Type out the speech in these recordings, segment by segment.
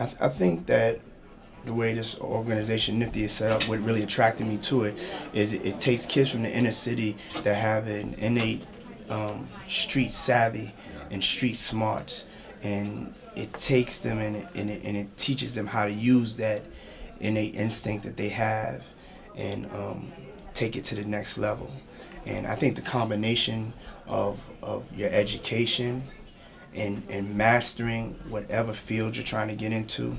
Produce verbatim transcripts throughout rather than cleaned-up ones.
I, th I think that the way this organization Nifty is set up, what really attracted me to it is it, it takes kids from the inner city that have an innate um, street savvy and street smarts, and it takes them and it, and, it, and it teaches them how to use that innate instinct that they have and um, take it to the next level. And I think the combination of, of your education and, and mastering whatever field you're trying to get into,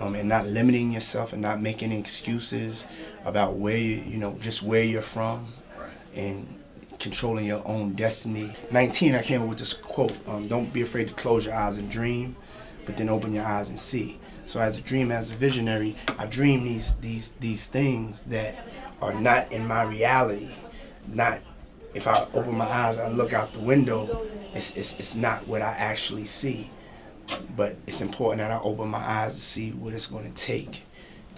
Um, and not limiting yourself and not making excuses about where you, you know, just where you're from and controlling your own destiny. nineteen, I came up with this quote, um, don't be afraid to close your eyes and dream, but then open your eyes and see. So as a dream, as a visionary, I dream these, these, these things that are not in my reality. Not, if I open my eyes and I look out the window, it's, it's, it's not what I actually see. But it's important that I open my eyes to see what it's going to take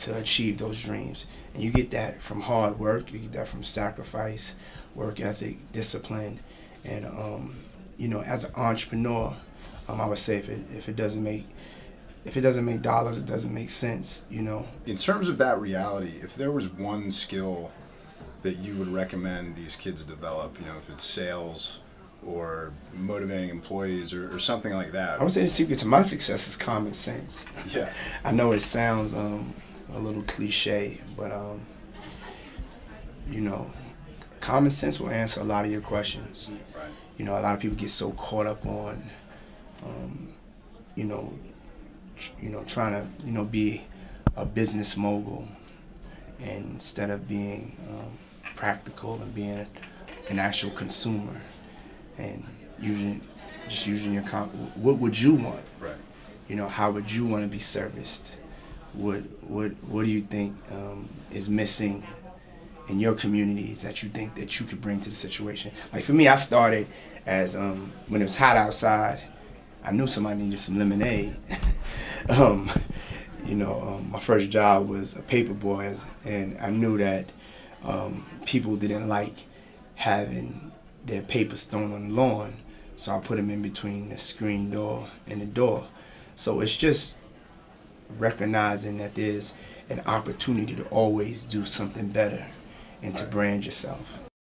to achieve those dreams. And you get that from hard work, you get that from sacrifice, work ethic, discipline. And, um, you know, as an entrepreneur, um, I would say if it, if it doesn't make, if it doesn't make dollars, it doesn't make sense, you know. In terms of that reality, if there was one skill that you would recommend these kids develop, you know, if it's sales, or motivating employees, or, or something like that. I would say the secret to my success is common sense. Yeah, I know it sounds um, a little cliche, but um, you know, common sense will answer a lot of your questions. Right. You know, a lot of people get so caught up on, um, you know, tr you know, trying to you know be a business mogul, and instead of being um, practical and being a, an actual consumer. And using, just using your comp, what would you want? Right. You know, how would you want to be serviced? What, what, what do you think um, is missing in your communities that you think that you could bring to the situation? Like for me, I started as um, when it was hot outside, I knew somebody needed some lemonade. um, you know, um, my first job was a paper boy, and I knew that um, people didn't like having their papers thrown on the lawn, so I put them in between the screen door and the door. So it's just recognizing that there's an opportunity to always do something better and to brand yourself.